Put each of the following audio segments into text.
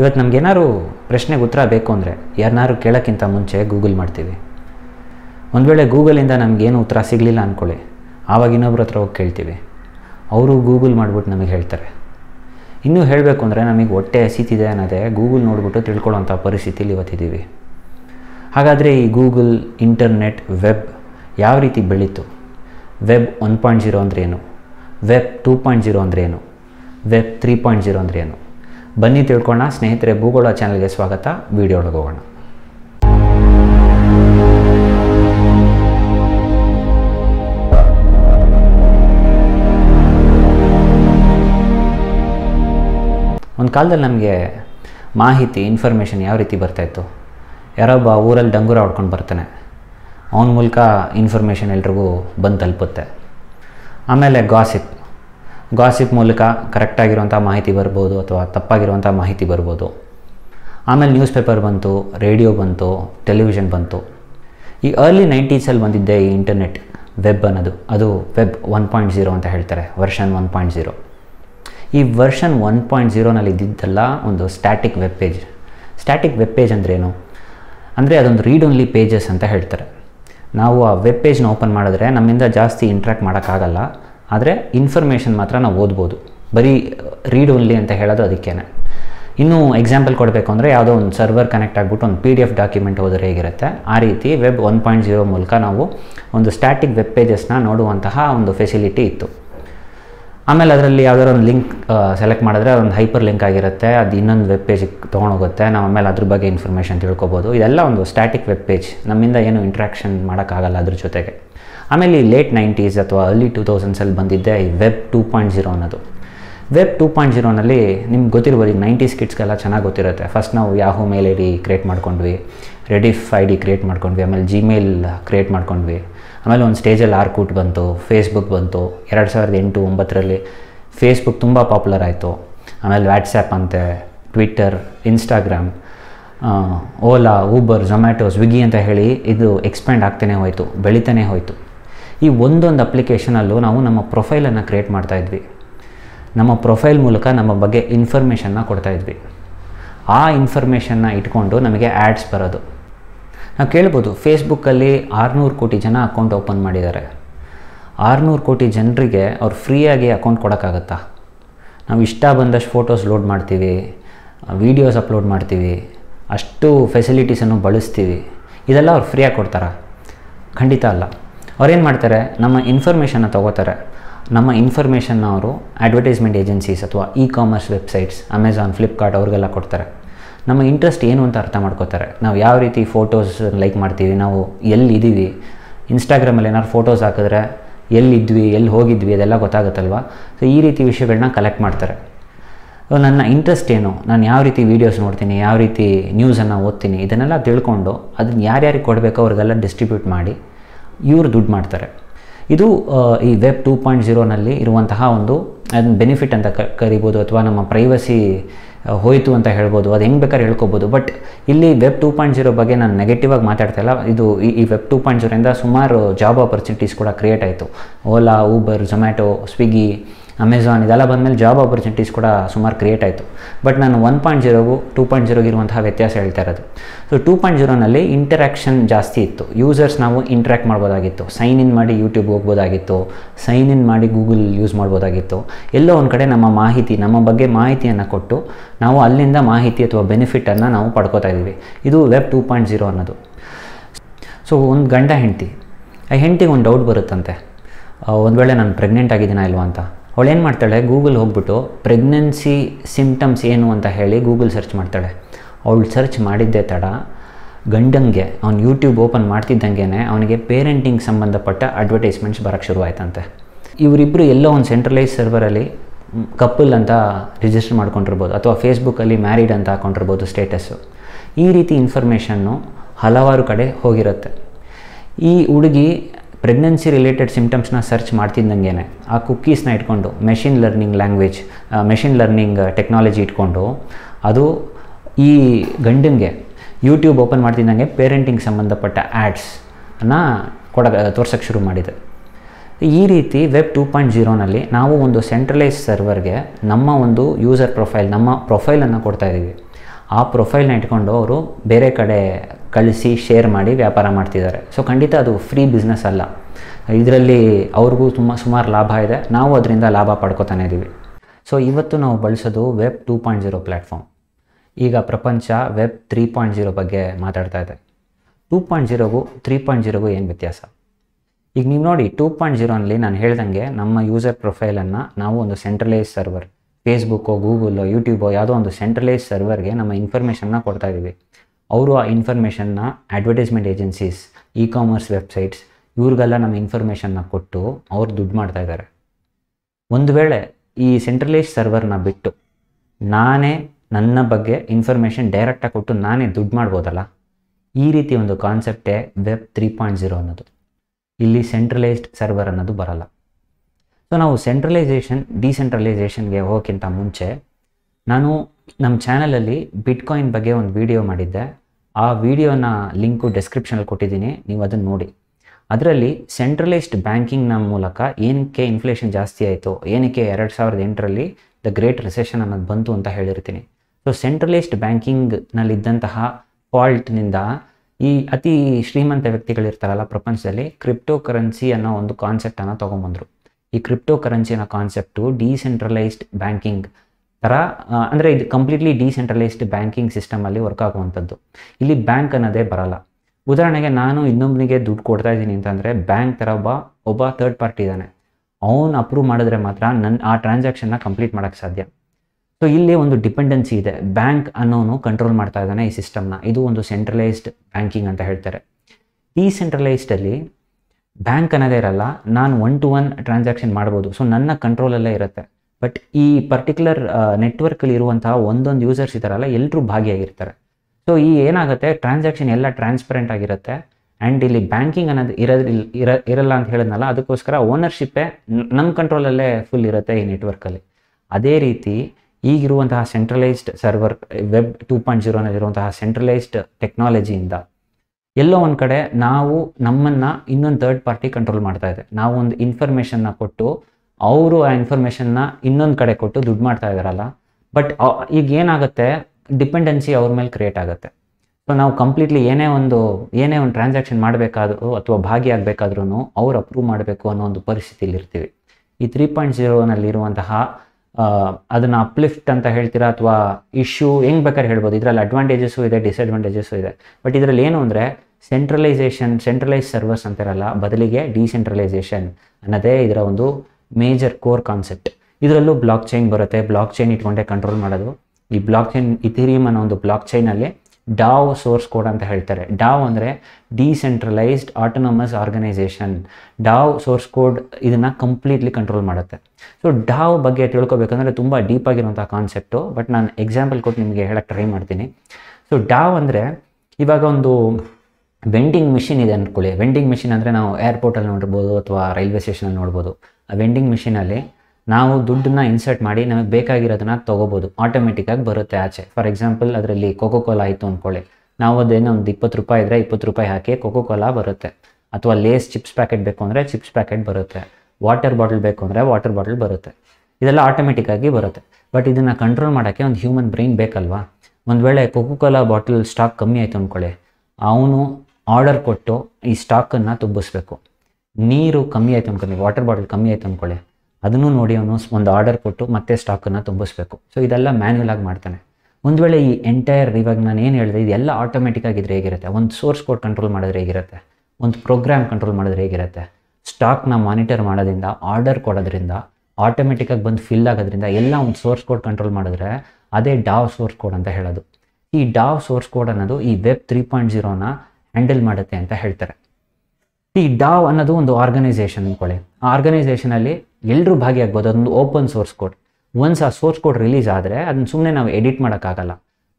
ಇವತ್ತು ನಮಗೇನಾದ್ರು ಪ್ರಶ್ನೆಗೆ ಉತ್ತರ ಬೇಕು ಅಂದರೆ ಯಾರನ್ನಾರು ಕೇಳೋಕ್ಕಿಂತ ಮುಂಚೆ ಗೂಗಲ್ ಮಾಡ್ತೀವಿ. ಒಂದು ವೇಳೆ ಗೂಗಲಿಂದ ನಮಗೇನು ಉತ್ತರ ಸಿಗಲಿಲ್ಲ ಅಂದ್ಕೊಳ್ಳಿ, ಆವಾಗ ಇನ್ನೊಬ್ರ ಹತ್ರ ಹೋಗಿ ಕೇಳ್ತೀವಿ, ಅವರು ಗೂಗಲ್ ಮಾಡಿಬಿಟ್ಟು ನಮಗೆ ಹೇಳ್ತಾರೆ. ಇನ್ನೂ ಹೇಳಬೇಕು ಅಂದರೆ ನಮಗೆ ಹೊಟ್ಟೆ ಹಸಿತಿದೆ ಅನ್ನೋದೇ ಗೂಗಲ್ ನೋಡಿಬಿಟ್ಟು ತಿಳ್ಕೊಳ್ಳೋಂಥ ಪರಿಸ್ಥಿತಿಲಿ ಇವತ್ತಿದ್ದೀವಿ. ಹಾಗಾದರೆ ಈ ಗೂಗಲ್, ಇಂಟರ್ನೆಟ್, ವೆಬ್ ಯಾವ ರೀತಿ ಬೆಳೀತು? ವೆಬ್ 1.0 ಅಂದರೆ ಏನು? ವೆಬ್ 2.0 ಅಂದರೆ ಏನು? ವೆಬ್ 3.0 ಅಂದರೆ ಏನು? ಬನ್ನಿ ತಿಳ್ಕೊಳ್ಳೋಣ. ಸ್ನೇಹಿತರೆ, ಭೂಗೋಳ ಚಾನಲ್ಗೆ ಸ್ವಾಗತ. ವಿಡಿಯೋ ಒಳಗೆ ಹೋಗೋಣ. ಒಂದು ಕಾಲದಲ್ಲಿ ನಮಗೆ ಮಾಹಿತಿ, ಇನ್ಫಾರ್ಮೇಷನ್ ಯಾವ ರೀತಿ ಬರ್ತಾಯಿತ್ತು? ಯಾರೊಬ್ಬ ಊರಲ್ಲಿ ಡಂಗೂರ ಹೊಡ್ಕೊಂಡು ಬರ್ತಾನೆ, ಅವನ ಮೂಲಕ ಇನ್ಫಾರ್ಮೇಷನ್ ಎಲ್ರಿಗೂ ಬಂದು ತಲುಪುತ್ತೆ. ಆಮೇಲೆ ಗಾಸಿಪ್ ಮೂಲಕ ಕರೆಕ್ಟಾಗಿರುವಂಥ ಮಾಹಿತಿ ಬರ್ಬೋದು ಅಥವಾ ತಪ್ಪಾಗಿರುವಂಥ ಮಾಹಿತಿ ಬರ್ಬೋದು. ಆಮೇಲೆ ನ್ಯೂಸ್ ಪೇಪರ್ ಬಂತು, ರೇಡಿಯೋ ಬಂತು, ಟೆಲಿವಿಷನ್ ಬಂತು. ಈ early 90s ಬಂದಿದ್ದೆ ಈ ಇಂಟರ್ನೆಟ್, ವೆಬ್ ಅನ್ನೋದು. ಅದು ವೆಬ್ 1.0 ಅಂತ ಹೇಳ್ತಾರೆ, ವರ್ಷನ್ 1.0. ಈ ವರ್ಷನ್ 1.0ನಲ್ಲಿ ಇದ್ದಿದ್ದೆಲ್ಲ ಒಂದು static web page. Static web page ಅಂದ್ರೇನು ಅಂದರೆ ಅದೊಂದು ರೀಡ್ ಓನ್ಲಿ ಪೇಜಸ್ ಅಂತ ಹೇಳ್ತಾರೆ. ನಾವು ಆ ವೆಬ್ ಪೇಜ್ನ ಓಪನ್ ಮಾಡಿದ್ರೆ ನಮ್ಮಿಂದ ಜಾಸ್ತಿ ಇಂಟ್ರ್ಯಾಕ್ಟ್ ಮಾಡೋಕ್ಕಾಗಲ್ಲ, ಆದರೆ ಇನ್ಫಾರ್ಮೇಷನ್ ಮಾತ್ರ ನಾವು ಓದ್ಬೋದು. ಬರೀ ರೀಡ್ ಓನ್ಲಿ ಅಂತ ಹೇಳೋದು ಅದಕ್ಕೇ. ಇನ್ನೂ ಎಕ್ಸಾಂಪಲ್ ಕೊಡಬೇಕು ಅಂದರೆ, ಯಾವುದೋ ಒಂದು ಸರ್ವರ್ ಕನೆಕ್ಟ್ ಆಗಿಬಿಟ್ಟು ಒಂದು PDF ಡಾಕ್ಯುಮೆಂಟ್ ಓದಿದ್ರೆ ಹೇಗಿರುತ್ತೆ, ಆ ರೀತಿ ವೆಬ್ 1.0 ಮೂಲಕ ನಾವು ಒಂದು ಸ್ಟ್ಯಾಟಿಕ್ ವೆಬ್ ಪೇಜಸ್ನ ನೋಡುವಂತಹ ಒಂದು ಫೆಸಿಲಿಟಿ ಇತ್ತು. ಆಮೇಲೆ ಅದರಲ್ಲಿ ಯಾವುದಾದ್ರು ಒಂದು ಲಿಂಕ್ ಸೆಲೆಕ್ಟ್ ಮಾಡಿದ್ರೆ ಅದೊಂದು ಹೈಪರ್ ಲಿಂಕ್ ಆಗಿರುತ್ತೆ, ಅದು ಇನ್ನೊಂದು ವೆಬ್ ಪೇಜಿಗೆ ತೊಗೊಂಡೋಗುತ್ತೆ, ನಾವು ಆಮೇಲೆ ಅದ್ರ ಬಗ್ಗೆ ಇನ್ಫಾರ್ಮೇಷನ್ ತಿಳ್ಕೊಬೋದು. ಇದೆಲ್ಲ ಒಂದು ಸ್ಟ್ಯಾಟಿಕ್ ವೆಬ್ ಪೇಜ್, ನಮ್ಮಿಂದ ಏನು ಇಂಟ್ರ್ಯಾಕ್ಷನ್ ಮಾಡೋಕ್ಕಾಗಲ್ಲ ಅದ್ರ ಜೊತೆಗೆ. ಆಮೇಲೆ ಈ ಲೇಟ್ 90s ಅಥವಾ early 2000s ಬಂದಿದ್ದೆ ಈ ವೆಬ್ 2.0 ಅನ್ನೋದು. ವೆಬ್ 2.0ನಲ್ಲಿ ನಿಮ್ಗೆ ಗೊತ್ತಿರ್ಬೋದು, ಈಗ 90s ಕಿಡ್ಸ್ಗೆಲ್ಲ ಚೆನ್ನಾಗಿ ಗೊತ್ತಿರುತ್ತೆ. ಫಸ್ಟ್ ನಾವು Yahoo mail I D create ಮಾಡ್ಕೊಂಡ್ವಿ, Rediff ID ಕ್ರಿಯೇಟ್ ಮಾಡ್ಕೊಂಡ್ವಿ, ಆಮೇಲೆ ಜಿಮೇಲ್ ಕ್ರಿಯೇಟ್ ಮಾಡ್ಕೊಂಡ್ವಿ. ಆಮೇಲೆ ಒಂದು ಸ್ಟೇಜಲ್ಲಿ ಆರ್ಕೂಟ್ ಬಂತು, ಫೇಸ್ಬುಕ್ ಬಂತು. 2008-09 ಫೇಸ್ಬುಕ್ ತುಂಬ ಪಾಪ್ಯುಲರ್ ಆಯಿತು. ಆಮೇಲೆ ವಾಟ್ಸ್ಆ್ಯಪ್ ಅಂತೆ, Twitter, Instagram, Ola, Uber, Zomato, Swiggy ಅಂತ ಹೇಳಿ ಇದು ಎಕ್ಸ್ಪ್ಯಾಂಡ್ ಆಗ್ತಾನೆ ಹೋಯಿತು, ಬೆಳೀತಾನೆ ಹೋಯಿತು. ಈ ಒಂದೊಂದು ಅಪ್ಲಿಕೇಶನಲ್ಲೂ ನಾವು ನಮ್ಮ ಪ್ರೊಫೈಲನ್ನು ಕ್ರಿಯೇಟ್ ಮಾಡ್ತಾಯಿದ್ವಿ. ನಮ್ಮ ಪ್ರೊಫೈಲ್ ಮೂಲಕ ನಮ್ಮ ಬಗ್ಗೆ ಇನ್ಫಾರ್ಮೇಷನ್ನ ಕೊಡ್ತಾಯಿದ್ವಿ. ಆ ಇನ್ಫಾರ್ಮೇಷನ್ನ ಇಟ್ಕೊಂಡು ನಮಗೆ ಆ್ಯಡ್ಸ್ ಬರೋದು. ನಾವು ಕೇಳ್ಬೋದು, ಫೇಸ್ಬುಕ್ಕಲ್ಲಿ 600 ಕೋಟಿ ಜನ ಅಕೌಂಟ್ ಓಪನ್ ಮಾಡಿದ್ದಾರೆ. 600 ಕೋಟಿ ಜನರಿಗೆ ಅವ್ರು ಫ್ರೀಯಾಗಿ ಅಕೌಂಟ್ ಕೊಡೋಕ್ಕಾಗತ್ತಾ? ನಾವು ಇಷ್ಟ ಬಂದಷ್ಟು ಫೋಟೋಸ್ ಲೋಡ್ ಮಾಡ್ತೀವಿ, ವೀಡಿಯೋಸ್ ಅಪ್ಲೋಡ್ ಮಾಡ್ತೀವಿ, ಅಷ್ಟು ಫೆಸಿಲಿಟೀಸನ್ನು ಬಳಸ್ತೀವಿ. ಇದೆಲ್ಲ ಅವ್ರು ಫ್ರೀಯಾಗಿ ಕೊಡ್ತಾರೆ? ಖಂಡಿತ ಅಲ್ಲ. ಅವ್ರೇನು ಮಾಡ್ತಾರೆ, ನಮ್ಮ ಇನ್ಫಾರ್ಮೇಷನ್ನ ತೊಗೋತಾರೆ. ನಮ್ಮ ಇನ್ಫಾರ್ಮೇಷನ್ನ ಅವರು ಅಡ್ವರ್ಟೈಸ್ಮೆಂಟ್ ಏಜೆನ್ಸೀಸ್ ಅಥವಾ e-commerce ವೆಬ್ಸೈಟ್ಸ್, ಅಮೆಝಾನ್, ಫ್ಲಿಪ್ಕಾರ್ಟ್ ಅವ್ರಿಗೆಲ್ಲ ಕೊಡ್ತಾರೆ. ನಮ್ಮ ಇಂಟ್ರೆಸ್ಟ್ ಏನು ಅಂತ ಅರ್ಥ ಮಾಡ್ಕೋತಾರೆ. ನಾವು ಯಾವ ರೀತಿ ಫೋಟೋಸ್ ಲೈಕ್ ಮಾಡ್ತೀವಿ, ನಾವು ಎಲ್ಲಿದ್ದೀವಿ, ಇನ್ಸ್ಟಾಗ್ರಾಮಲ್ಲಿ ಏನಾದ್ರು ಫೋಟೋಸ್ ಹಾಕಿದ್ರೆ ಎಲ್ಲಿದ್ವಿ, ಎಲ್ಲಿ ಹೋಗಿದ್ವಿ ಅದೆಲ್ಲ ಗೊತ್ತಾಗುತ್ತಲ್ವ. ಸೊ ಈ ರೀತಿ ವಿಷಯಗಳನ್ನ ಕಲೆಕ್ಟ್ ಮಾಡ್ತಾರೆ. ನನ್ನ ಇಂಟ್ರೆಸ್ಟ್ ಏನು, ನಾನು ಯಾವ ರೀತಿ ವೀಡಿಯೋಸ್ ನೋಡ್ತೀನಿ, ಯಾವ ರೀತಿ ನ್ಯೂಸನ್ನು ಓದ್ತೀನಿ, ಇದನ್ನೆಲ್ಲ ತಿಳ್ಕೊಂಡು ಅದನ್ನು ಯಾರ್ಯಾರಿಗೆ ಕೊಡಬೇಕೋ ಅವ್ರಿಗೆಲ್ಲ ಡಿಸ್ಟ್ರಿಬ್ಯೂಟ್ ಮಾಡಿ ಇವರು ದುಡ್ಡು ಮಾಡ್ತಾರೆ. ಇದು ಈ ವೆಬ್ 2.0ನಲ್ಲಿ ಇರುವಂತಹ ಒಂದು ಅದನ್ನ ಬೆನಿಫಿಟ್ ಅಂತ ಕರಿಬೋದು, ಅಥವಾ ನಮ್ಮ ಪ್ರೈವಸಿ ಹೋಯಿತು ಅಂತ ಹೇಳ್ಬೋದು. ಅದು ಹೆಂಗೆ ಬೇಕಾದ್ರೆ ಹೇಳ್ಕೊಬೋದು. ಬಟ್ ಇಲ್ಲಿ ವೆಬ್ 2.0 ಬಗ್ಗೆ ನಾನು ನೆಗೆಟಿವ್ ಆಗಿ ಮಾತಾಡ್ತಾಯಿಲ್ಲ. ಇದು ಈ ವೆಬ್ 2.0ಇಂದ ಸುಮಾರು ಜಾಬ್ ಆಪರ್ಚುನಿಟೀಸ್ ಕೂಡ ಕ್ರಿಯೇಟ್ ಆಯಿತು. ಓಲಾ, ಊಬರ್, ಝೊಮ್ಯಾಟೊ, ಸ್ವಿಗ್ಗಿ, ಅಮೆಝಾನ್ ಇದೆಲ್ಲ ಬಂದಮೇಲೆ ಜಾಬ್ ಆಪರ್ಚುನಿಟೀಸ್ ಕೂಡ ಸುಮಾರು ಕ್ರಿಯೇಟ್ ಆಯಿತು. ಬಟ್ ನಾನು 1.0ಗೂ 2.0ಗೆ ಇರುವಂತಹ ವ್ಯತ್ಯಾಸ ಹೇಳ್ತಾ ಇರೋದು. ಸೊ 2.0ನಲ್ಲಿ ಇಂಟರ್ಯಾಕ್ಷನ್ ಜಾಸ್ತಿ ಇತ್ತು. ಯೂಸರ್ಸ್ ನಾವು ಇಂಟ್ರ್ಯಾಕ್ಟ್ ಮಾಡ್ಬೋದಾಗಿತ್ತು. ಸೈನ್ ಇನ್ ಮಾಡಿ ಯೂಟ್ಯೂಬ್ಗೆ ಹೋಗ್ಬೋದಾಗಿತ್ತು, ಸೈನ್ ಇನ್ ಮಾಡಿ ಗೂಗಲ್ ಯೂಸ್ ಮಾಡ್ಬೋದಾಗಿತ್ತು. ಎಲ್ಲೋ ಒಂದು ಕಡೆ ನಮ್ಮ ಮಾಹಿತಿ, ನಮ್ಮ ಬಗ್ಗೆ ಮಾಹಿತಿಯನ್ನು ಕೊಟ್ಟು ನಾವು ಅಲ್ಲಿಂದ ಮಾಹಿತಿ ಅಥವಾ ಬೆನಿಫಿಟನ್ನು ನಾವು ಪಡ್ಕೋತಾ ಇದ್ದೀವಿ. ಇದು ವೆಬ್ 2.0 ಅನ್ನೋದು. ಸೊ ಒಂದು ಗಂಡ ಹೆಂಡ್ತಿ, ಆ ಹೆಂಡ್ತಿಗೆ ಒಂದು ಡೌಟ್ ಬರುತ್ತಂತೆ, ಒಂದು ವೇಳೆ ನಾನು ಪ್ರೆಗ್ನೆಂಟ್ ಆಗಿದ್ದೀನ ಇಲ್ವಾ ಅಂತ. ಅವಳೇನು ಮಾಡ್ತಾಳೆ, ಗೂಗಲ್ ಹೋಗ್ಬಿಟ್ಟು ಪ್ರೆಗ್ನೆನ್ಸಿ ಸಿಂಪ್ಟಮ್ಸ್ ಏನು ಅಂತ ಹೇಳಿ ಗೂಗಲ್ ಸರ್ಚ್ ಮಾಡ್ತಾಳೆ. ಅವಳು ಸರ್ಚ್ ಮಾಡಿದ್ದೇ ತಡ ಗಂಡಂಗೆ ಅವ್ನು ಯೂಟ್ಯೂಬ್ ಓಪನ್ ಮಾಡ್ತಿದ್ದಂಗೆ ಅವನಿಗೆ ಪೇರೆಂಟಿಂಗ್ ಸಂಬಂಧಪಟ್ಟ ಅಡ್ವರ್ಟೈಸ್ಮೆಂಟ್ಸ್ ಬರೋಕ್ಕೆ ಶುರುವಾಯ್ತಂತೆ. ಇವರಿಬ್ಬರು ಎಲ್ಲೋ ಒಂದು ಸೆಂಟ್ರಲೈಸ್ ಸರ್ವರಲ್ಲಿ ಕಪಲ್ ಅಂತ ರಿಜಿಸ್ಟರ್ ಮಾಡ್ಕೊಂಡಿರ್ಬೋದು, ಅಥವಾ ಫೇಸ್ಬುಕ್ಕಲ್ಲಿ ಮ್ಯಾರಿಡ್ ಅಂತ ಹಾಕೊಂಡಿರ್ಬೋದು ಸ್ಟೇಟಸ್ಸು. ಈ ರೀತಿ ಇನ್ಫಾರ್ಮೇಷನ್ನು ಹಲವಾರು ಕಡೆ ಹೋಗಿರುತ್ತೆ. ಈ ಹುಡುಗಿ ಪ್ರೆಗ್ನೆನ್ಸಿ ರಿಲೇಟೆಡ್ ಸಿಂಪ್ಟಮ್ಸ್ನ ಸರ್ಚ್ ಮಾಡ್ತಿದ್ದಂಗೆ ಆ ಕುಕ್ಕೀಸ್ನ ಇಟ್ಕೊಂಡು ಮೆಷಿನ್ ಲರ್ನಿಂಗ್ ಟೆಕ್ನಾಲಜಿ ಇಟ್ಕೊಂಡು ಅದು ಈ ಗಂಡನಿಗೆ ಯೂಟ್ಯೂಬ್ ಓಪನ್ ಮಾಡ್ತಿದ್ದಂಗೆ ಪೇರೆಂಟಿಂಗ್ ಸಂಬಂಧಪಟ್ಟ ಆ್ಯಡ್ಸನ್ನು ತೋರ್ಸೋಕ್ಕೆ ಶುರು ಮಾಡಿದೆ. ಈ ರೀತಿ ವೆಬ್ 2.0 ನಲ್ಲಿ ನಾವು ಒಂದು ಸೆಂಟ್ರಲೈಸ್ ಸರ್ವರ್ಗೆ ನಮ್ಮ ಒಂದು ಯೂಸರ್ ಪ್ರೊಫೈಲ್ ನಮ್ಮ ಪ್ರೊಫೈಲ್ ಅನ್ನು ಕೊಡ್ತಾ ಇದ್ದೀವಿ ಆ ಪ್ರೊಫೈಲ್ ನ ಇಟ್ಕೊಂಡು ಅವರು ಬೇರೆ ಕಡೆ ಕಳಿಸಿ ಶೇರ್ ಮಾಡಿ ವ್ಯಾಪಾರ ಮಾಡ್ತಿದ್ದಾರೆ ಸೋ ಖಂಡಿತ ಅದು ಫ್ರೀ ಬಿಸಿನೆಸ್ ಅಲ್ಲ ಇದರಲ್ಲಿ ಅವರಿಗೂ ತುಂಬಾ ಸುಮಾರು ಲಾಭ ಇದೆ ನಾವು ಅದರಿಂದ ಲಾಭ ಪಡೆಕೊತಾನೆ ಇದೀವಿ ಸೋ ಇವತ್ತು ನಾವು ಬಳಸೋದು ವೆಬ್ 2.0 ಪ್ಲಾಟ್‌ಫಾರ್ಮ್ ಈಗ ಪ್ರಪಂಚ ವೆಬ್ 3.0 ಬಗ್ಗೆ ಮಾತಾಡ್ತಾ ಇದೆ 2.0 ಗೂ 3.0 ಗೂ ಏನು ವ್ಯತ್ಯಾಸ ಈಗ ನೀವು ನೋಡಿ 2.0 ನಲ್ಲಿ ನಾನು ಹೇಳಿದಂಗೆ ನಮ್ಮ ಯೂಸರ್ ಪ್ರೊಫೈಲ್ ಅನ್ನು ನಾವು ಒಂದು centralise server Facebook or Google or YouTube or ಯಾವುದೋ ಒಂದು ಸೆಂಟ್ರಲೈಸ್ ಸರ್ವರ್ ಗೆ ನಮ್ಮ ಇನ್ಫರ್ಮೇಷನ್ ನ ಕೊಡ್ತಾ ಇದೀವಿ ಅವರು ಆ ಇನ್ಫರ್ಮೇಷನ್ ನ ಅಡ್ವರ್ಟೈಸ್ಮೆಂಟ್ ಏಜೆನ್ಸೀಸ್ ಇ-ಕಾಮರ್ಸ್ ವೆಬ್‌ಸೈಟ್ಸ್ ಇವರಿಗೆಲ್ಲ ನಮ್ಮ ಇನ್ಫರ್ಮೇಷನ್ ನ ಕೊಟ್ಟು ಅವರು ದುಡ್ಡು ಮಾಡ್ತಾ ಇದ್ದಾರೆ ಒಂದು ವೇಳೆ ಈ ಸೆಂಟ್ರಲೈಸ್ ಸರ್ವರ್ ನ ಬಿಟ್ಟು ನಾನೇ ನನ್ನ ಬಗ್ಗೆ ಇನ್ಫರ್ಮೇಷನ್ ಡೈರೆಕ್ಟ್ ಆಗಿ ಕೊಟ್ಟು ನಾನೇ ದುಡ್ಡು ಮಾಡಬಹುದಲ್ಲ ಈ ರೀತಿ ಒಂದು ಕಾನ್ಸೆಪ್ಟ್ ವೆಬ್ 3.0 ಅನ್ನೋದು ಇಲ್ಲಿ ಸೆಂಟ್ರಲೈಸ್ಡ್ ಸರ್ವರ್ ಅನ್ನೋದು ಬರಲ್ಲ ಸೋ ನಾವು ಸೆಂಟ್ರಲೈಸೇಷನ್ ಡಿಸೆಂಟ್ರಲೈಸೇಷನ್ ಗೆ ಹೋಗೋಕ್ಕಿಂತ ಮುಂಚೆ ನಾನು ನಮ್ಮ ಚಾನೆಲ್ ಅಲ್ಲಿ ಬಿಟ್ಕಾಯಿನ್ ಬಗ್ಗೆ ಒಂದು ವಿಡಿಯೋ ಮಾಡಿದ್ದೆ ಆ ವಿಡಿಯೋನ ಲಿಂಕ್ ಡಿಸ್ಕ್ರಿಪ್ಷನ್ ಅಲ್ಲಿ ಕೊಟ್ಟಿದ್ದೀನಿ ನೀವು ಅದನ್ನ ನೋಡಿ ಅದರಲ್ಲಿ ಸೆಂಟ್ರಲೈಸ್ಡ್ ಬ್ಯಾಂಕಿಂಗ್ ನ ಮೂಲಕ ಏನಕ್ಕೆ ಇನ್ಫ್ಲೇಷನ್ ಜಾಸ್ತಿ ಆಯಿತು ಏನಕ್ಕೆ 2008 ರಲ್ಲಿ ದಿ ಗ್ರೇಟ್ ರಿಸೆಷನ್ ಅನ್ನೋದು ಬಂತು ಅಂತ ಹೇಳಿರ್ತೀನಿ ಸೋ ಸೆಂಟ್ರಲೈಸ್ಡ್ ಬ್ಯಾಂಕಿಂಗ್ ನಲ್ಲಿ ಇದ್ದಂತಹ ಫಾಲ್ಟ್ ನಿಂದ ಈ ಅತಿ ಶ್ರೀಮಂತ ವ್ಯಕ್ತಿಗಳು ಇರ್ತಾರಲ್ಲ ಪ್ರಪಂಚದಲ್ಲಿ ಕ್ರಿಪ್ಟೋ ಕರೆನ್ಸಿ ಅನ್ನೋ ಒಂದು ಕಾನ್ಸೆಪ್ಟ್ ಅನ್ನು ತಗೊಂಡು ಬಂದ್ರು ಈ ಕ್ರಿಪ್ಟೋ ಕರೆನ್ಸಿ ಅನ್ನೋ ಕಾನ್ಸೆಪ್ಟ್ ಡಿಸೆಂಟ್ರಲೈಸ್ಡ್ ಬ್ಯಾಂಕಿಂಗ್ ತರ ಅಂದ್ರೆ ಇದು ಕಂಪ್ಲೀಟ್ಲಿ ಡಿಸೆಂಟ್ರಲೈಸ್ಡ್ ಬ್ಯಾಂಕಿಂಗ್ ಸಿಸ್ಟಮ್ ಅಲ್ಲಿ ವರ್ಕ್ ಆಗುವಂತದ್ದು ಇಲ್ಲಿ ಬ್ಯಾಂಕ್ ಅನ್ನೋದೇ ಬರಲ್ಲ ಉದಾಹರಣೆಗೆ ನಾನು ಇನ್ನೊಬ್ಬನಿಗೆ ದುಡ್ಡು ಕೊಡ್ತಾ ಇದ್ದೀನಿ ಅಂತಂದ್ರೆ ಬ್ಯಾಂಕ್ ತರ ಒಬ್ಬ ಥರ್ಡ್ ಪಾರ್ಟಿ ಇದ್ದಾನೆ ಅವನು ಅಪ್ರೂವ್ ಮಾಡಿದ್ರೆ ಮಾತ್ರ ನನ್ನ ಆ ಟ್ರಾನ್ಸಾಕ್ಷನ್ ನ ಕಂಪ್ಲೀಟ್ ಮಾಡಕ್ ಸಾಧ್ಯ ಸೋ ಇಲ್ಲಿ ಒಂದು ಡಿಪೆಂಡೆನ್ಸಿ ಇದೆ ಬ್ಯಾಂಕ್ ಅನ್ನೋನು ಕಂಟ್ರೋಲ್ ಮಾಡ್ತಾ ಇದ್ದಾನೆ ಈ ಸಿಸ್ಟಮ್ ನ ಇದು ಒಂದು ಸೆಂಟ್ರಲೈಸ್ಡ್ ಬ್ಯಾಂಕಿಂಗ್ ಅಂತ ಹೇಳ್ತಾರೆ ಡಿಸೆಂಟ್ರಲೈಸ್ಡ್ ಅಲ್ಲಿ ಬ್ಯಾಂಕ್ ಅನ್ನೋದೇ ಇರಲ್ಲ ನಾನು 1 to 1 ಟ್ರಾನ್ಸಾಕ್ಷನ್ ಮಾಡಬಹುದು ಸೋ ನನ್ನ ಕಂಟ್ರೋಲ್ ಅಲ್ಲೇ ಇರುತ್ತೆ ಬಟ್ ಈ ಪರ್ಟಿಕ್ಯುಲರ್ ನೆಟ್ವರ್ಕ್ ಅಲ್ಲಿ ಇರುವಂತಹ ಒಂದೊಂದು ಯೂಸರ್ಸ್ ಇದಾರಲ್ಲ ಎಲ್ಲರೂ ಭಾಗಿಯಾಗಿರ್ತಾರೆ ಸೋ ಈ ಏನಾಗುತ್ತೆ ಟ್ರಾನ್ಸಾಕ್ಷನ್ ಎಲ್ಲ ಟ್ರಾನ್ಸ್ಪರೆಂಟ್ ಆಗಿರುತ್ತೆ ಅಂಡ್ ಇಲ್ಲಿ ಬ್ಯಾಂಕಿಂಗ್ ಅನ್ನೋದು ಇರಲ್ಲ ಅಂತ ಹೇಳಿದ್ನಲ್ಲ ಅದಕ್ಕೋಸ್ಕರ ಓನರ್ಶಿಪ್ಪೇ ನಮ್ಮ ಕಂಟ್ರೋಲ್ ಅಲ್ಲೇ ಫುಲ್ ಇರುತ್ತೆ ಈ ನೆಟ್ವರ್ಕ್ ಅಲ್ಲಿ ಅದೇ ರೀತಿ ಈಗಿರುವಂತಹ ಸೆಂಟ್ರಲೈಸ್ಡ್ ಸರ್ವರ್ ವೆಬ್ 2.0 ನಲ್ಲಿರುವಂತಹ ಸೆಂಟ್ರಲೈಸ್ಡ್ ಟೆಕ್ನಾಲಜಿಯಿಂದ ಎಲ್ಲೋ ಒಂದು ಕಡೆ ನಾವು ನಮ್ಮನ್ನು ಇನ್ನೊಂದು ಥರ್ಡ್ ಪಾರ್ಟಿ ಕಂಟ್ರೋಲ್ ಮಾಡ್ತಾ ಇದೆ ನಾವು ಒಂದು ಇನ್ಫಾರ್ಮೇಷನ್ನ ಕೊಟ್ಟು ಅವರು ಆ ಇನ್ಫಾರ್ಮೇಷನ್ನ ಇನ್ನೊಂದು ಕಡೆ ಕೊಟ್ಟು ದುಡ್ಡು ಮಾಡ್ತಾ ಇದ್ದಾರಲ್ಲ ಬಟ್ ಈಗ ಏನಾಗುತ್ತೆ ಡಿಪೆಂಡೆನ್ಸಿ ಅವ್ರ ಮೇಲೆ ಕ್ರಿಯೇಟ್ ಆಗುತ್ತೆ ಸೊ ನಾವು ಕಂಪ್ಲೀಟ್ಲಿ ಏನೇ ಒಂದು ಟ್ರಾನ್ಸಾಕ್ಷನ್ ಮಾಡಬೇಕಾದ್ರೂ ಅಥವಾ ಭಾಗಿಯಾಗಬೇಕಾದ್ರೂ ಅವ್ರು ಅಪ್ರೂವ್ ಮಾಡಬೇಕು ಅನ್ನೋ ಒಂದು ಪರಿಸ್ಥಿತಿಯಲ್ಲಿ ಇರ್ತೀವಿ ಈ 3.0ನಲ್ಲಿರುವಂತಹ ಅದನ್ನ ಅಪ್ಲಿಫ್ಟ್ ಅಂತ ಹೇಳ್ತೀರಾ ಅಥವಾ ಇಶ್ಯೂ ಹೆಂಗ್ ಬೇಕಾದ್ರೆ ಹೇಳ್ಬೋದು ಇದರಲ್ಲಿ ಅಡ್ವಾಂಟೇಜಸ್ಸು ಇದೆ ಡಿಸ್ಅಡ್ವಾಂಟೇಜಸ್ಸು ಇದೆ ಬಟ್ ಇದರಲ್ಲಿ ಏನು ಅಂದರೆ ಸೆಂಟ್ರಲೈಸೇಷನ್ ಸೆಂಟ್ರಲೈಸ್ ಸರ್ವರ್ಸ್ ಅಂತಿರಲ್ಲ ಬದಲಿಗೆ ಡಿಸೆಂಟ್ರಲೈಸೇಷನ್ ಅನ್ನೋದೇ ಇದರ ಒಂದು ಮೇಜರ್ ಕೋರ್ ಕಾನ್ಸೆಪ್ಟ್ ಇದರಲ್ಲೂ ಬ್ಲಾಕ್ ಚೈನ್ ಬರುತ್ತೆ ಬ್ಲಾಕ್ ಚೈನ್ ಇಟ್ಕೊಂಡೆ ಕಂಟ್ರೋಲ್ ಮಾಡೋದು ಈ ಬ್ಲಾಕ್ ಚೈನ್ ಇಥೀರಿಯಂ ಅನ್ನೋ ಒಂದು ಬ್ಲಾಕ್ ಚೈನಲ್ಲಿ ಡಾವ್ ಸೋರ್ಸ್ ಕೋಡ್ ಅಂತ ಹೇಳ್ತಾರೆ ಡಾವ್ ಅಂದರೆ decentralised autonomous organisation DAO source code ಇದನ್ನು ಕಂಪ್ಲೀಟ್ಲಿ ಕಂಟ್ರೋಲ್ ಮಾಡುತ್ತೆ ಸೊ ಡಾವ್ ಬಗ್ಗೆ ತಿಳ್ಕೊಬೇಕಂದ್ರೆ ತುಂಬ ಡೀಪ್ ಆಗಿರುವಂಥ ಕಾನ್ಸೆಪ್ಟು ಬಟ್ ನಾನು ಎಕ್ಸಾಂಪಲ್ ಕೊಟ್ಟು ನಿಮಗೆ ಹೇಳಕ್ಕೆ ಟ್ರೈ ಮಾಡ್ತೀನಿ ಸೊ ಡಾವ್ ಅಂದರೆ ಇವಾಗ ಒಂದು ವೆಂಡಿಂಗ್ ಮಿಷಿನ್ ಇದೆ ಅಂದ್ಕೊಳ್ಳಿ ವೆಂಡಿಂಗ್ ಮಿಷಿನ್ ಅಂದರೆ ನಾವು ಏರ್ಪೋರ್ಟಲ್ಲಿ ನೋಡ್ಬೋದು ಅಥವಾ ರೈಲ್ವೆ ಸ್ಟೇಷನಲ್ಲಿ ನೋಡ್ಬೋದು ಆ ವೆಂಡಿಂಗ್ ಮಿಷಿನಲ್ಲಿ ನಾವು ದುಡ್ಡನ್ನ ಇನ್ಸರ್ಟ್ ಮಾಡಿ ನಮಗೆ ಬೇಕಾಗಿರೋದನ್ನ ತೊಗೋಬೋದು ಆಟೋಮೆಟಿಕ್ಕಾಗಿ ಬರುತ್ತೆ ಆಚೆ ಫಾರ್ ಎಕ್ಸಾಂಪಲ್ ಅದರಲ್ಲಿ ಕೊಕೊಕೋಲಾ ಆಯಿತು ಅಂದ್ಕೊಳ್ಳಿ ನಾವು ಅದೇನೋ ಒಂದು ₹20 ಇದ್ದರೆ ₹20 ಹಾಕಿ ಕೊಕೊಕೋಲಾ ಬರುತ್ತೆ ಅಥವಾ ಲೇಸ್ ಚಿಪ್ಸ್ ಪ್ಯಾಕೆಟ್ ಬೇಕು ಅಂದರೆ ಚಿಪ್ಸ್ ಪ್ಯಾಕೆಟ್ ಬರುತ್ತೆ ವಾಟರ್ ಬಾಟಲ್ ಬೇಕು ಅಂದರೆ ವಾಟರ್ ಬಾಟಲ್ ಬರುತ್ತೆ ಇದೆಲ್ಲ ಆಟೋಮೆಟಿಕ್ಕಾಗಿ ಬರುತ್ತೆ ಬಟ್ ಇದನ್ನು ಕಂಟ್ರೋಲ್ ಮಾಡೋಕ್ಕೆ ಒಂದು ಹ್ಯೂಮನ್ ಬ್ರೈನ್ ಬೇಕಲ್ವಾ ಒಂದು ವೇಳೆ ಕೊಕೊಕೋಲಾ ಬಾಟಲ್ ಸ್ಟಾಕ್ ಕಮ್ಮಿ ಆಯಿತು ಅಂದ್ಕೊಳ್ಳಿ ಅವನು ಆರ್ಡರ್ ಕೊಟ್ಟು ಈ ಸ್ಟಾಕನ್ನು ತುಂಬಿಸ್ಬೇಕು ನೀರು ಕಮ್ಮಿ ಆಯಿತು ಅಂದ್ಕೊಳ್ಳಿ ವಾಟರ್ ಬಾಟಲ್ ಕಮ್ಮಿ ಆಯಿತು ಅಂದ್ಕೊಳ್ಳಿ ಅದನ್ನು ನೋಡಿ ಅವನು ಒಂದು ಆರ್ಡರ್ ಕೊಟ್ಟು ಮತ್ತೆ ಸ್ಟಾಕನ್ನು ತುಂಬಿಸ್ಬೇಕು ಸೊ ಇದೆಲ್ಲ ಮ್ಯಾನ್ಯಲ್ ಆಗಿ ಮಾಡ್ತಾನೆ ಒಂದು ವೇಳೆ ಈ ಎಂಟೈರ್ ಇವಾಗ ನಾನು ಏನು ಹೇಳಿದೆ ಇದೆಲ್ಲ ಆಟೋಮೆಟಿಕ್ ಆಗಿದ್ರೆ ಹೇಗಿರುತ್ತೆ ಒಂದು ಸೋರ್ಸ್ ಕೋಡ್ ಕಂಟ್ರೋಲ್ ಮಾಡಿದ್ರೆ ಹೇಗಿರುತ್ತೆ ಒಂದು ಪ್ರೋಗ್ರಾಮ್ ಕಂಟ್ರೋಲ್ ಮಾಡಿದ್ರೆ ಹೇಗಿರುತ್ತೆ ಸ್ಟಾಕ್ನ ಮಾನಿಟರ್ ಮಾಡೋದ್ರಿಂದ ಆರ್ಡರ್ ಕೊಡೋದ್ರಿಂದ ಆಟೋಮೆಟಿಕ್ಕಾಗಿ ಬಂದು ಫಿಲ್ ಆಗೋದ್ರಿಂದ ಎಲ್ಲ ಒಂದು ಸೋರ್ಸ್ ಕೋಡ್ ಕಂಟ್ರೋಲ್ ಮಾಡಿದ್ರೆ ಅದೇ ಡಾವ್ ಸೋರ್ಸ್ ಕೋಡ್ ಅಂತ ಹೇಳೋದು ಈ ಡಾವ್ ಸೋರ್ಸ್ ಕೋಡ್ ಅನ್ನೋದು ಈ ವೆಬ್ 3.0ನ ಹ್ಯಾಂಡಲ್ ಮಾಡುತ್ತೆ ಅಂತ ಹೇಳ್ತಾರೆ ಈ ಡಾವ್ ಅನ್ನೋದು ಒಂದು ಆರ್ಗನೈಸೇಷನ್ ಅಂದ್ಕೊಳ್ಳಿ ಆ ಆರ್ಗನೈಸೇಷನಲ್ಲಿ ಎಲ್ಲರೂ ಭಾಗಿಯಾಗ್ಬೋದು ಅದೊಂದು ಓಪನ್ ಸೋರ್ಸ್ ಕೋಡ್ ಒನ್ಸ್ ಆ ಸೋರ್ಸ್ ಕೋಡ್ ರಿಲೀಸ್ ಆದರೆ ಅದನ್ನ ಸುಮ್ಮನೆ ನಾವು ಎಡಿಟ್ ಮಾಡೋಕ್ಕಾಗಲ್ಲ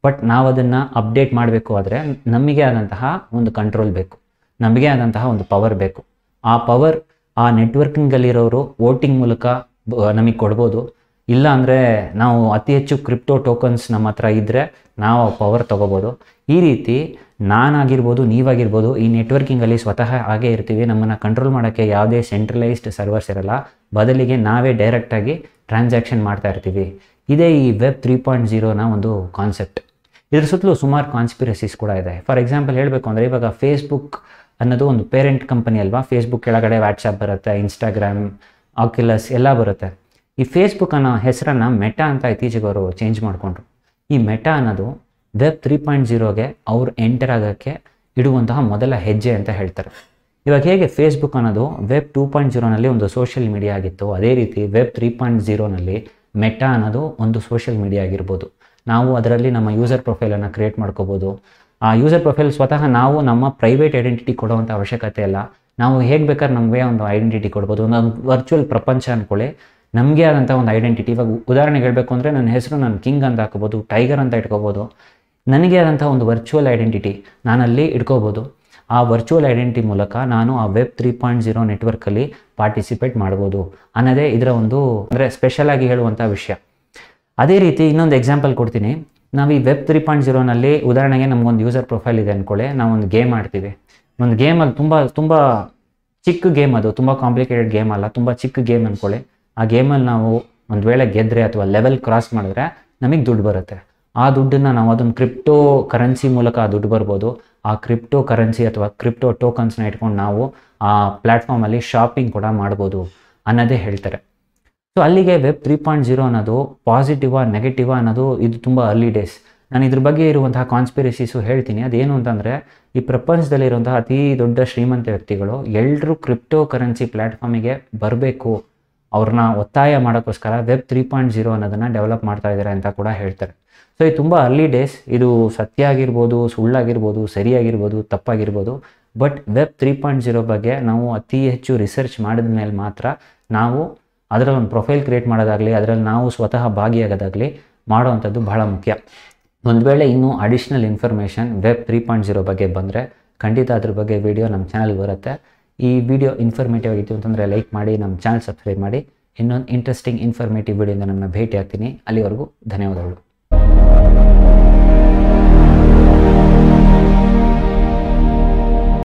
ಬಟ್ ನಾವು ಅದನ್ನು ಅಪ್ಡೇಟ್ ಮಾಡಬೇಕು ಆದರೆ ನಮಗೆ ಆದಂತಹ ಒಂದು ಕಂಟ್ರೋಲ್ ಬೇಕು ನಮಗೆ ಆದಂತಹ ಒಂದು ಪವರ್ ಬೇಕು ಆ ಪವರ್ ಆ ನೆಟ್ವರ್ಕಿಂಗಲ್ಲಿರೋರು ವೋಟಿಂಗ್ ಮೂಲಕ ನಮಗೆ ಕೊಡ್ಬೋದು ಇಲ್ಲ ಅಂದರೆ ನಾವು ಅತಿ ಹೆಚ್ಚು ಕ್ರಿಪ್ಟೋ ಟೋಕನ್ಸ್ ನಮ್ಮ ಹತ್ರ ಇದ್ದರೆ ನಾವು ಪವರ್ ತೊಗೋಬೋದು ಈ ರೀತಿ ನಾನಾಗಿರ್ಬೋದು, ನೀವಾಗಿರ್ಬೋದು, ಈ ನೆಟ್ವರ್ಕಿಂಗಲ್ಲಿ ಸ್ವತಃ ಹಾಗೆ ಇರ್ತೀವಿ. ನಮ್ಮನ್ನು ಕಂಟ್ರೋಲ್ ಮಾಡೋಕ್ಕೆ ಯಾವುದೇ ಸೆಂಟ್ರಲೈಸ್ಡ್ ಸರ್ವರ್ಸ್ ಇರಲ್ಲ, ಬದಲಿಗೆ ನಾವೇ ಡೈರೆಕ್ಟಾಗಿ ಟ್ರಾನ್ಸಾಕ್ಷನ್ ಮಾಡ್ತಾ ಇರ್ತೀವಿ. ಇದೇ ಈ ವೆಬ್ 3.0ನ ಒಂದು ಕಾನ್ಸೆಪ್ಟ್. ಇದ್ರ ಸುತ್ತಲೂ ಸುಮಾರು ಕಾನ್ಸ್ಪಿರಸೀಸ್ ಕೂಡ ಇದೆ. ಫಾರ್ ಎಕ್ಸಾಂಪಲ್ ಹೇಳಬೇಕು ಅಂದರೆ, ಇವಾಗ ಫೇಸ್ಬುಕ್ ಅನ್ನೋದು ಒಂದು ಪೇರೆಂಟ್ ಕಂಪನಿ ಅಲ್ವಾ. ಫೇಸ್ಬುಕ್ ಕೆಳಗಡೆ ವಾಟ್ಸಾಪ್ ಬರುತ್ತೆ, ಇನ್ಸ್ಟಾಗ್ರಾಮ್, ಆಕ್ಯುಲಸ್ ಎಲ್ಲ ಬರುತ್ತೆ. ಈ ಫೇಸ್ಬುಕ್ ಅನ್ನೋ ಹೆಸರನ್ನು ಮೆಟಾ ಅಂತ ಇತ್ತೀಚೆಗೆ ಅವರು ಚೇಂಜ್ ಮಾಡಿಕೊಂಡ್ರು. ಈ ಮೆಟಾ ಅನ್ನೋದು ವೆಬ್ 3.0ಗೆ ಅವ್ರು ಎಂಟರ್ ಆಗೋಕ್ಕೆ ಇಡುವಂತಹ ಮೊದಲ ಹೆಜ್ಜೆ ಅಂತ ಹೇಳ್ತಾರೆ. ಇವಾಗ ಹೇಗೆ ಫೇಸ್ಬುಕ್ ಅನ್ನೋದು ವೆಬ್ 2.0ನಲ್ಲಿ ಒಂದು ಸೋಷಿಯಲ್ ಮೀಡಿಯಾ ಆಗಿತ್ತು, ಅದೇ ರೀತಿ ವೆಬ್ 3.0ನಲ್ಲಿ ಮೆಟಾ ಅನ್ನೋದು ಒಂದು ಸೋಷಿಯಲ್ ಮೀಡಿಯಾ ಆಗಿರ್ಬೋದು. ನಾವು ಅದರಲ್ಲಿ ನಮ್ಮ ಯೂಸರ್ ಪ್ರೊಫೈಲನ್ನು ಕ್ರಿಯೇಟ್ ಮಾಡ್ಕೋಬೋದು. ಆ ಯೂಸರ್ ಪ್ರೊಫೈಲ್ ಸ್ವತಃ ನಾವು ನಮ್ಮ ಪ್ರೈವೇಟ್ ಐಡೆಂಟಿಟಿ ಕೊಡುವಂಥ ಅವಶ್ಯಕತೆ ಇಲ್ಲ. ನಾವು ಹೇಗೆ ಬೇಕಾದ್ರೆ ನಮಗೆ ಒಂದು ಐಡೆಂಟಿಟಿ ಕೊಡ್ಬೋದು. ಒಂದು ವರ್ಚುವಲ್ ಪ್ರಪಂಚ ಅಂದ್ಕೊಳ್ಳಿ, ನಮಗೆ ಆದಂಥ ಒಂದು ಐಡೆಂಟಿಟಿ. ಇವಾಗ ಉದಾಹರಣೆಗೆ ಹೇಳಬೇಕು ಅಂದರೆ, ನನ್ನ ಹೆಸರು ನಾನು ಕಿಂಗ್ ಅಂತ ಹಾಕೋಬೋದು, ಟೈಗರ್ ಅಂತ ಇಟ್ಕೋಬೋದು. ನನಗೆ ಆದಂಥ ಒಂದು ವರ್ಚುವಲ್ ಐಡೆಂಟಿಟಿ ನಾನಲ್ಲಿ ಇಟ್ಕೋಬೋದು. ಆ ವರ್ಚುವಲ್ ಐಡೆಂಟಿಟಿ ಮೂಲಕ ನಾನು ಆ ವೆಬ್ 3.0 ನೆಟ್ವರ್ಕಲ್ಲಿ ಪಾರ್ಟಿಸಿಪೇಟ್ ಮಾಡ್ಬೋದು ಅನ್ನೋದೇ ಇದರ ಒಂದು ಸ್ಪೆಷಲ್ ಆಗಿ ಹೇಳುವಂಥ ವಿಷಯ. ಅದೇ ರೀತಿ ಇನ್ನೊಂದು ಎಕ್ಸಾಂಪಲ್ ಕೊಡ್ತೀನಿ. ನಾವು ಈ ವೆಬ್ 3.0ನಲ್ಲಿ ಉದಾಹರಣೆಗೆ ನಮಗೊಂದು ಯೂಸರ್ ಪ್ರೊಫೈಲ್ ಇದೆ ಅಂದ್ಕೊಳ್ಳಿ, ನಾವೊಂದು ಗೇಮ್ ಆಡ್ತೀವಿ. ಒಂದು ಗೇಮಲ್ಲಿ ತುಂಬ ಚಿಕ್ಕ ಗೇಮ್, ಅದು ತುಂಬ ಕಾಂಪ್ಲಿಕೇಟೆಡ್ ಗೇಮ್ ಅಲ್ಲ, ತುಂಬ ಚಿಕ್ಕ ಗೇಮ್ ಅಂದ್ಕೊಳ್ಳಿ. ಆ ಗೇಮಲ್ಲಿ ನಾವು ಒಂದು ವೇಳೆ ಗೆದ್ದರೆ ಅಥವಾ ಲೆವೆಲ್ ಕ್ರಾಸ್ ಮಾಡಿದ್ರೆ ನಮಗೆ ದುಡ್ಡು ಬರುತ್ತೆ. ಆ ದುಡ್ಡನ್ನು ನಾವು ಅದೊಂದು ಕ್ರಿಪ್ಟೋ ಕರೆನ್ಸಿ ಮೂಲಕ ಆ ದುಡ್ಡು ಬರ್ಬೋದು. ಆ ಕ್ರಿಪ್ಟೋ ಕರೆನ್ಸಿ ಅಥವಾ ಕ್ರಿಪ್ಟೋ ಟೋಕನ್ಸ್ನ ಇಟ್ಕೊಂಡು ನಾವು ಆ ಪ್ಲ್ಯಾಟ್ಫಾರ್ಮಲ್ಲಿ ಶಾಪಿಂಗ್ ಕೂಡ ಮಾಡ್ಬೋದು ಅನ್ನೋದೇ ಹೇಳ್ತಾರೆ. ಸೊ ಅಲ್ಲಿಗೆ ವೆಬ್ 3.0 ಅನ್ನೋದು ಪಾಸಿಟಿವಾ ನೆಗೆಟಿವಾ ಅನ್ನೋದು ಇದು ತುಂಬ ಅರ್ಲಿ ಡೇಸ್. ನಾನು ಇದ್ರ ಬಗ್ಗೆ ಇರುವಂತಹ ಕಾನ್ಸ್ಪಿರಸೀಸು ಹೇಳ್ತೀನಿ. ಅದೇನು ಅಂತಂದರೆ, ಈ ಪ್ರಪಂಚದಲ್ಲಿರುವಂತಹ ಅತಿ ದೊಡ್ಡ ಶ್ರೀಮಂತ ವ್ಯಕ್ತಿಗಳು ಎಲ್ಲರೂ ಕ್ರಿಪ್ಟೋ ಕರೆನ್ಸಿ ಪ್ಲ್ಯಾಟ್ಫಾರ್ಮಿಗೆ ಬರಬೇಕು, ಅವ್ರನ್ನ ಒತ್ತಾಯ ಮಾಡೋಕ್ಕೋಸ್ಕರ ವೆಬ್ 3.0 ಅನ್ನೋದನ್ನು ಡೆವಲಪ್ ಮಾಡ್ತಾ ಇದ್ದಾರೆ ಅಂತ ಕೂಡ ಹೇಳ್ತಾರೆ. ಸೊ ಇದು ತುಂಬ ಅರ್ಲಿ ಡೇಸ್. ಇದು ಸತ್ಯ ಆಗಿರ್ಬೋದು, ಸುಳ್ಳಾಗಿರ್ಬೋದು, ಸರಿಯಾಗಿರ್ಬೋದು, ತಪ್ಪಾಗಿರ್ಬೋದು. ಬಟ್ ವೆಬ್ 3.0 ಬಗ್ಗೆ ನಾವು ಅತಿ ಹೆಚ್ಚು ರಿಸರ್ಚ್ ಮಾಡಿದ ಮೇಲೆ ಮಾತ್ರ ನಾವು ಅದರಲ್ಲಿ ಒಂದು ಪ್ರೊಫೈಲ್ ಕ್ರಿಯೇಟ್ ಮಾಡೋದಾಗಲಿ, ಅದರಲ್ಲಿ ನಾವು ಸ್ವತಃ ಭಾಗಿಯಾಗೋದಾಗಲಿ ಮಾಡೋವಂಥದ್ದು ಬಹಳ ಮುಖ್ಯ. ಒಂದು ವೇಳೆ ಇನ್ನೂ ಅಡಿಷ್ನಲ್ ಇನ್ಫಾರ್ಮೇಷನ್ ವೆಬ್ 3.0 ಬಗ್ಗೆ ಬಂದರೆ ಖಂಡಿತ ಅದ್ರ ಬಗ್ಗೆ ವಿಡಿಯೋ ನಮ್ಮ ಚಾನಲ್ ಬರುತ್ತೆ. ಈ ವಿಡಿಯೋ ಇನ್ಫಾರ್ಮೇಟಿವ್ ಆಗಿತ್ತು ಅಂತಂದರೆ ಲೈಕ್ ಮಾಡಿ, ನಮ್ಮ ಚಾನಲ್ ಸಬ್ಸ್ಕ್ರೈಬ್ ಮಾಡಿ. ಇನ್ನೊಂದು ಇಂಟ್ರೆಸ್ಟಿಂಗ್ ಇನ್ಫಾರ್ಮೇಟಿವ್ ವಿಡಿಯೋಯಿಂದ ನನ್ನ ಭೇಟಿ ಆಗ್ತೀನಿ. ಅಲ್ಲಿವರೆಗೂ ಧನ್ಯವಾದಗಳು.